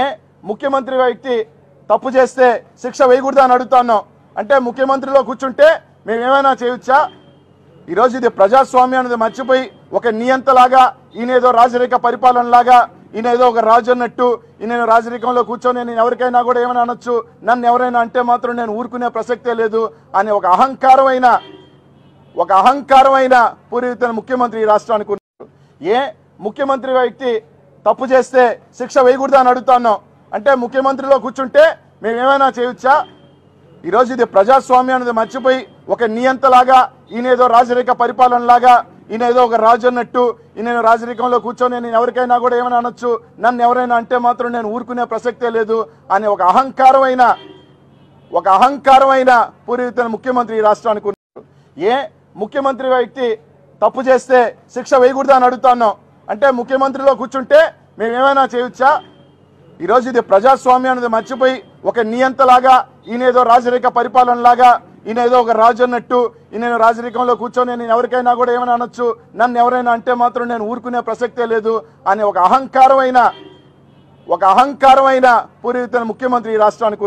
ఏ ముఖ్యమంత్రి వ్యక్తి తప్పు చేస్తే శిక్ష వేయకూడదు అని అడుగుతున్నాం అంటే ముఖ్యమంత్రిలో కూర్చుంటే మేమేమైనా చేయొచ్చా? ఈరోజు ఇది ప్రజాస్వామ్యం అనేది మర్చిపోయి ఒక నియంతలాగా ఈయనేదో రాజరిక పరిపాలనలాగా ఈయనేదో ఒక రాజు అన్నట్టు ఈయన రాజరికంలో కూర్చొని నేను ఎవరికైనా కూడా ఏమైనా అనొచ్చు, నన్ను ఎవరైనా అంటే మాత్రం నేను ఊరుకునే ప్రసక్తే లేదు అనే ఒక అహంకారమైన పూరిత ముఖ్యమంత్రి ఈ రాష్ట్రానికి ఉన్నారు. ఏ ముఖ్యమంత్రి వ్యక్తి తప్పు చేస్తే శిక్ష వేయకూడదు అని అడుగుతున్నాం అంటే ముఖ్యమంత్రిలో కూర్చుంటే మేమేమైనా చేయొచ్చా? ఈరోజు ఇది ప్రజాస్వామ్యం అనేది మర్చిపోయి ఒక నియంతలాగా ఈయనేదో రాజరిక పరిపాలనలాగా ఈయనేదో ఒక రాజు అన్నట్టు ఈయన రాజరికంలో కూర్చొని నేను ఎవరికైనా కూడా ఏమైనా అనొచ్చు, నన్ను ఎవరైనా అంటే మాత్రం నేను ఊరుకునే ప్రసక్తే లేదు అనే ఒక అహంకారమైన పూరిత ముఖ్యమంత్రి ఈ రాష్ట్రానికి ఉన్నారు. ఏ ముఖ్యమంత్రి వ్యక్తి తప్పు చేస్తే శిక్ష వేయకూడదు అని అడుగుతున్నాం అంటే ముఖ్యమంత్రిలో కూర్చుంటే మేమేమైనా చేయొచ్చా? ఈరోజు ఇది ప్రజాస్వామ్యం అనేది మర్చిపోయి ఒక నియంతలాగా ఈయనేదో రాజరిక పరిపాలనలాగా ఈయనేదో ఒక రాజు అన్నట్టు ఈయన రాజరికంలో కూర్చొని నేను ఎవరికైనా కూడా ఏమైనా అనొచ్చు, నన్ను ఎవరైనా అంటే మాత్రం నేను ఊరుకునే ప్రసక్తే లేదు అనే ఒక అహంకారమైన పూరిత ముఖ్యమంత్రి ఈ రాష్ట్రానికి